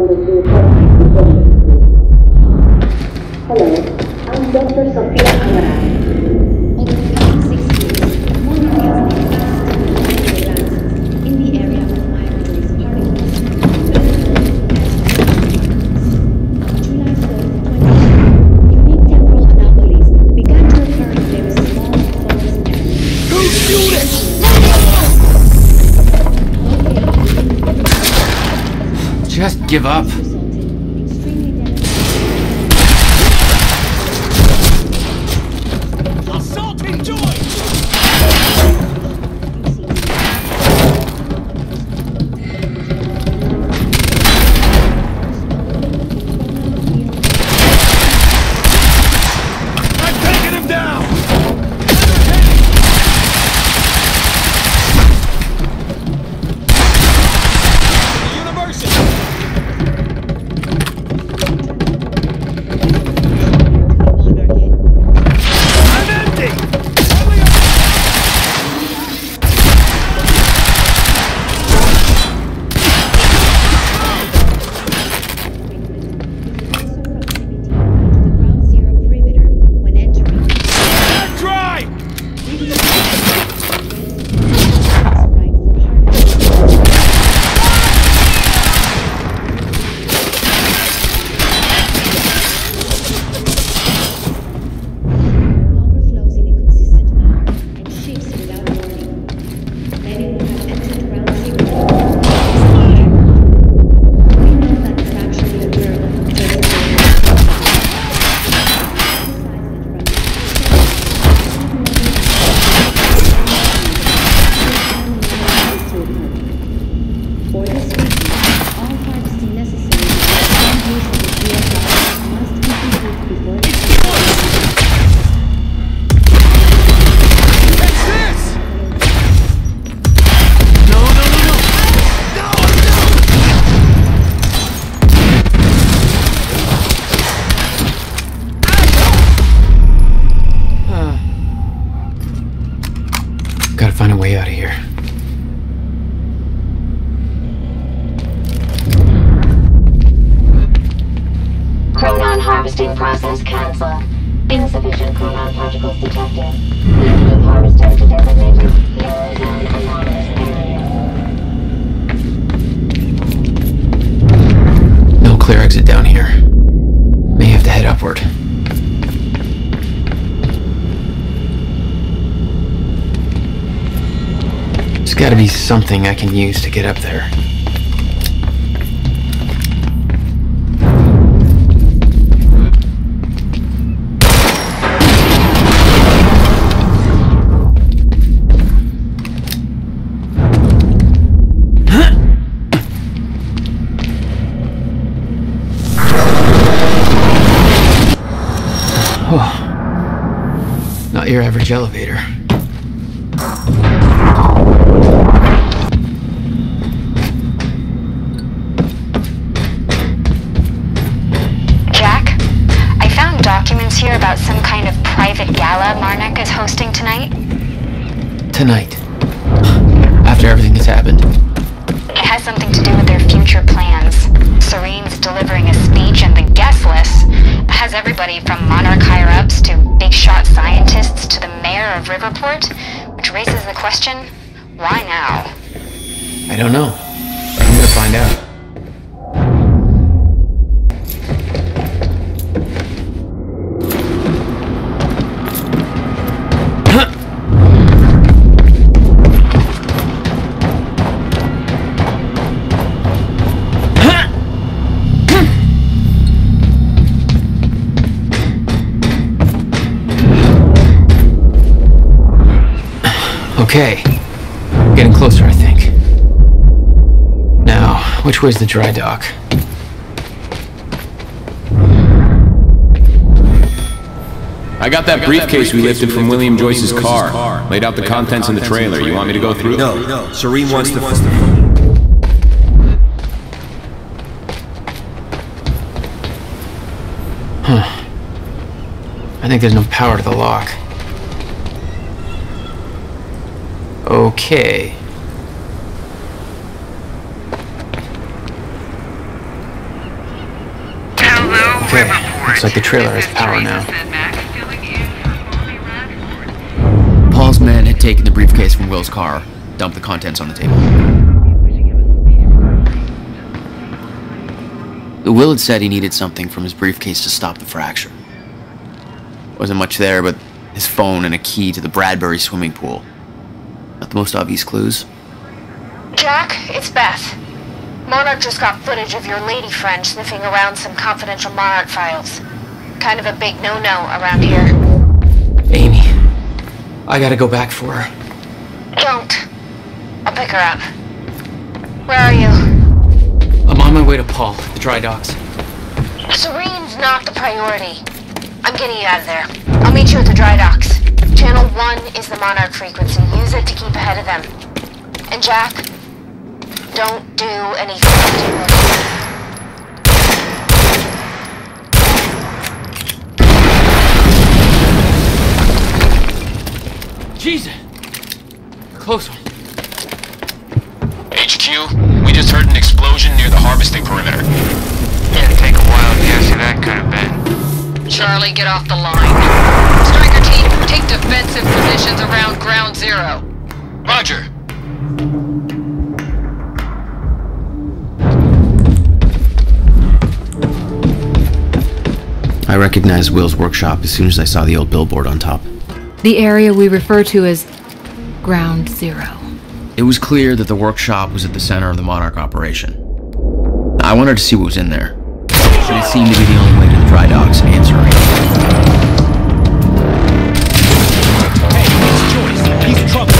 members to attend. Hello, I'm Dr. Sophia Amaral. Over the past 6 years, Monarch has been fast in the area of migratory particles. On July 4, 2020, unique temporal anomalies began to occur in very small forest areas. Go students! Just give up. Something I can use to get up there. Oh, not your average elevator. About some kind of private gala Monarch is hosting tonight? Tonight. After everything that's happened. It has something to do with their future plans. Serene's delivering a speech and the guest list has everybody from Monarch higher-ups to big-shot scientists to the mayor of Riverport, which raises the question, why now? I don't know. I'm gonna find out. Okay, getting closer, I think. Now, which way's the dry dock? I got that briefcase we lifted from William Joyce's car. Laid out the contents in the trailer. You want me to go through? No. Serene wants the phone. I think there's no power to the lock. Okay. okay. Looks like the trailer has power now. Paul's men had taken the briefcase from Will's car, dumped the contents on the table. Will had said he needed something from his briefcase to stop the fracture. Wasn't much there, but his phone and a key to the Bradbury swimming pool. Not the most obvious clues. Jack, it's Beth. Monarch just got footage of your lady friend sniffing around some confidential Monarch files. Kind of a big no-no around here. Amy, I gotta go back for her. Don't. I'll pick her up. Where are you? I'm on my way to Paul, the dry docks. Serene's not the priority. I'm getting you out of there. I'll meet you at the dry docks. Channel 1 is the Monarch frequency. Use it to keep ahead of them. And Jack, don't do anything to do. Jesus! Close one. HQ, we just heard an explosion near the harvesting perimeter. Didn't take a while to guess who that could have been. Charlie, get off the line. Striker team, take defensive positions around Ground Zero. Roger. I recognized Will's workshop as soon as I saw the old billboard on top. The area we refer to as Ground Zero. It was clear that the workshop was at the center of the Monarch operation. I wanted to see what was in there, but it seemed to be the only way to the dry docks and Serene. Hey, it's Joyce. He's in trouble.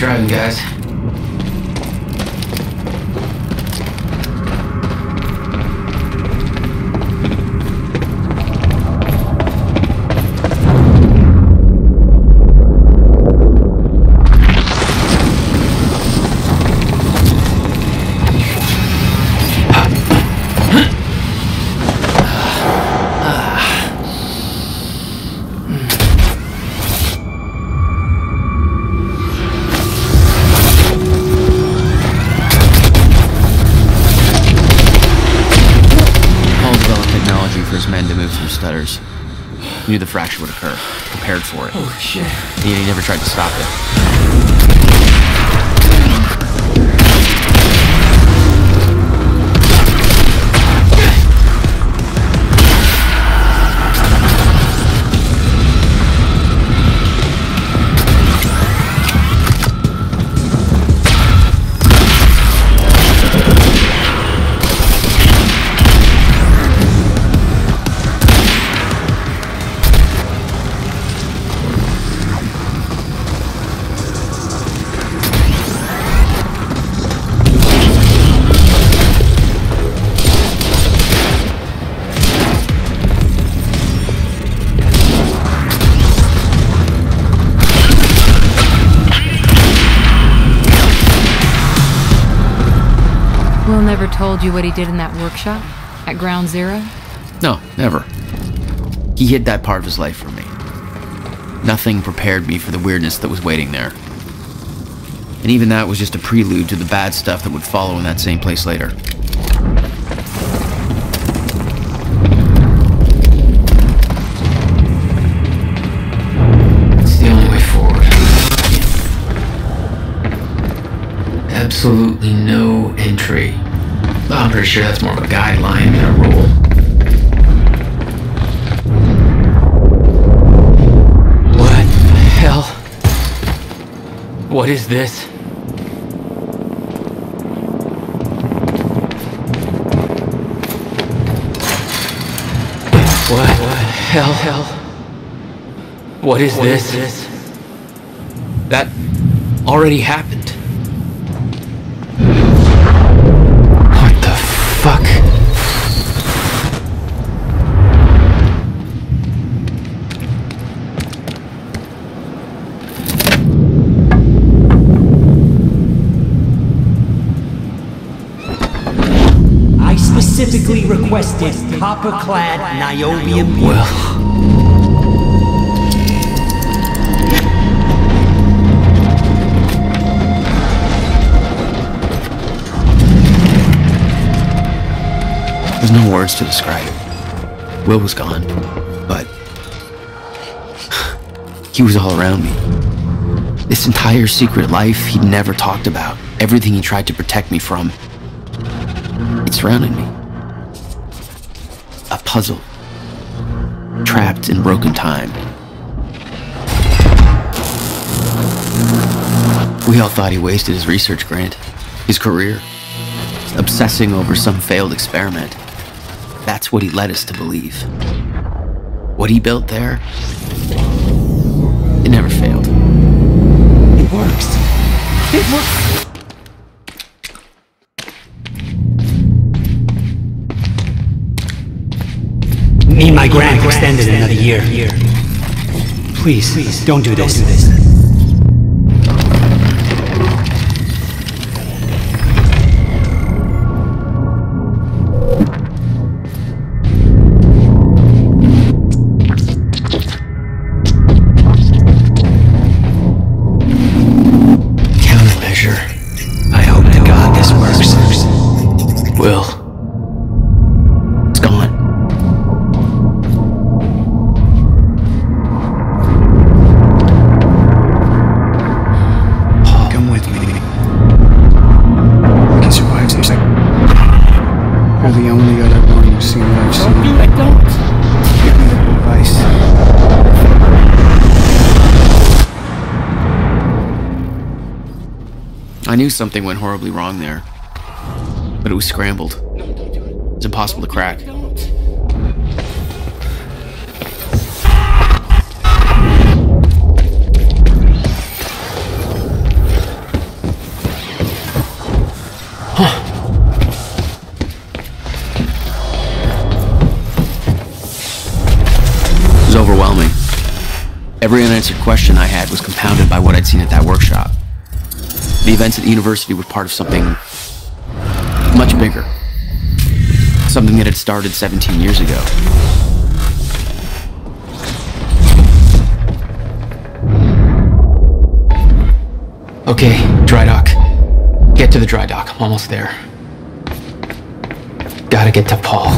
Driving, guys. for his men to move from stutters. He knew the fracture would occur, prepared for it. Oh, shit. And yet he never tried to stop it. Never told you what he did in that workshop at Ground Zero? No, never. He hid that part of his life from me. Nothing prepared me for the weirdness that was waiting there. And even that was just a prelude to the bad stuff that would follow in that same place later. It's the only way forward. Absolutely no entry. I'm pretty sure that's more of a guideline than a rule. What the hell? What is this? What the hell? What is this? That already happened. Specifically requested copper-clad niobium. Well, there's no words to describe it. Will was gone, but he was all around me. This entire secret life he'd never talked about, everything he tried to protect me from, it surrounded me. A puzzle, trapped in broken time. We all thought he wasted his research grant, his career, obsessing over some failed experiment. That's what he led us to believe. What he built there, it never failed. It works. It works. Need my grant extended another year. Please, don't do this. Countermeasure. I hope to God this works. Will. I knew something went horribly wrong there, but it was scrambled. It's impossible to crack. It was overwhelming. Every unanswered question I had was compounded by what I'd seen at that workshop. The events at the university were part of something much bigger. Something that had started 17 years ago. Okay, drydock. Get to the drydock. I'm almost there. Gotta get to Paul.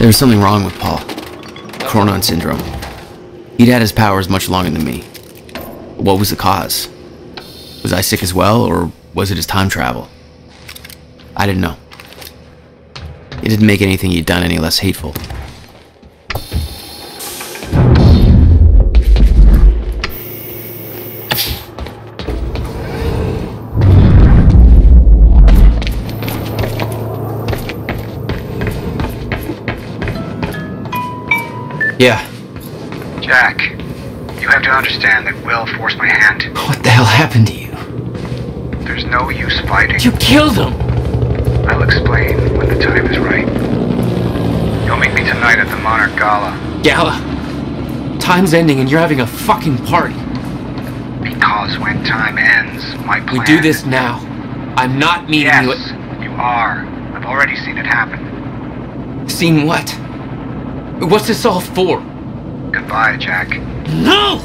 There was something wrong with Paul. Chronon Syndrome. He'd had his powers much longer than me. What was the cause? Was I sick as well, or was it his time travel? I didn't know. It didn't make anything he'd done any less hateful. Yeah. Jack, you have to understand that Will forced my hand. What the hell happened to you? There's no use fighting. You killed him! I'll explain when the time is right. You'll meet me tonight at the Monarch Gala. Gala? Time's ending and you're having a fucking party. Because when time ends, my plan... We do this now. I'm not meeting you... Yes, you are. I've already seen it happen. Seen what? What's this all for? Goodbye, Jack. No!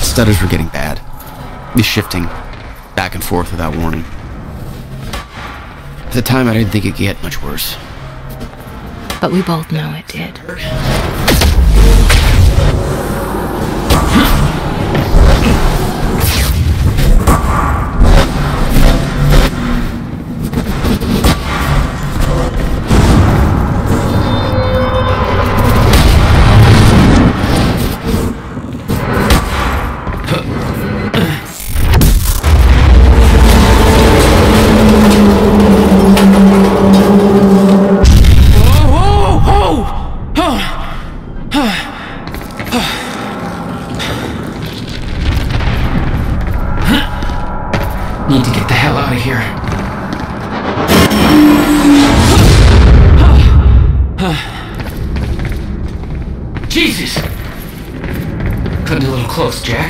Stutters were getting bad. The shifting, back and forth without warning. At the time, I didn't think it could get much worse. But we both know it did.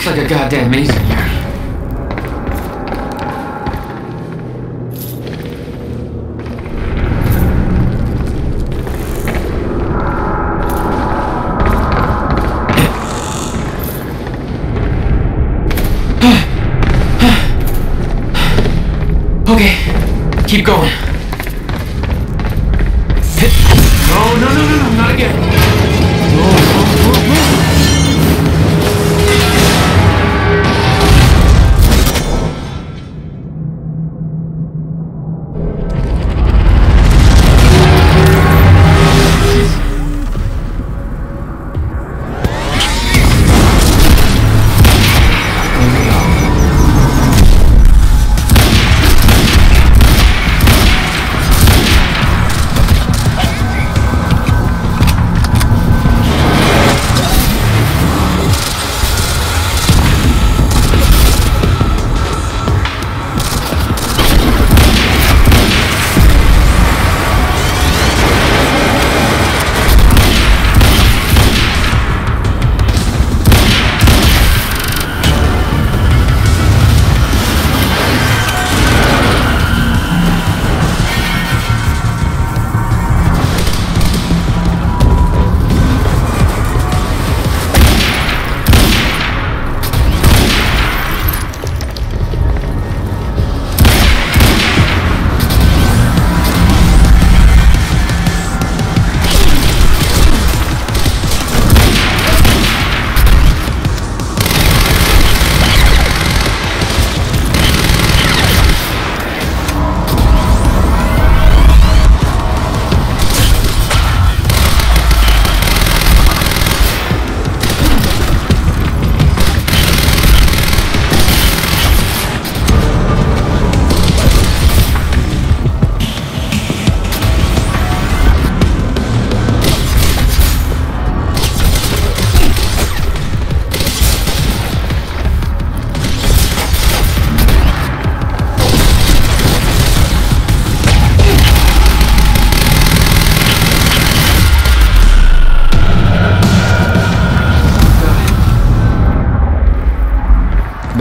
Like a goddamn maze in here. Okay, keep going. No, no, no, no, not again. No.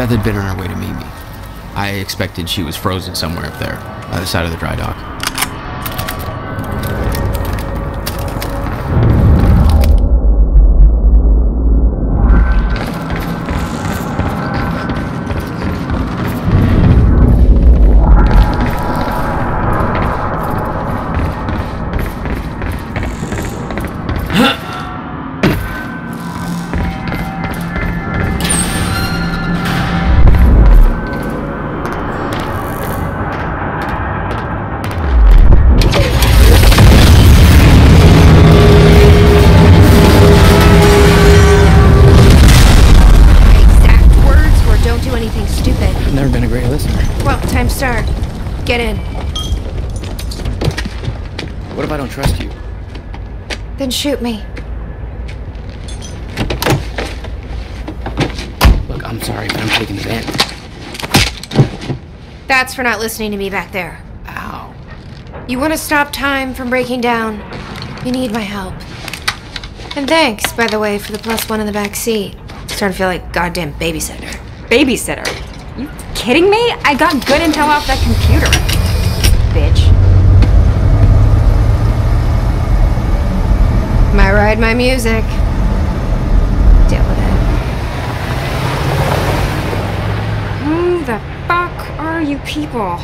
Beth had been on her way to meet me. I expected she was frozen somewhere up there, by the side of the dry dock. Get in. What if I don't trust you? Then shoot me. Look, I'm sorry, but I'm taking the bait. That's for not listening to me back there. Ow. You want to stop time from breaking down? You need my help. And thanks, by the way, for the +1 in the back seat. I'm starting to feel like a goddamn babysitter. Babysitter? You kidding me? I got good intel off that computer. Bitch. My ride, my music. Deal with it. Who the fuck are you people?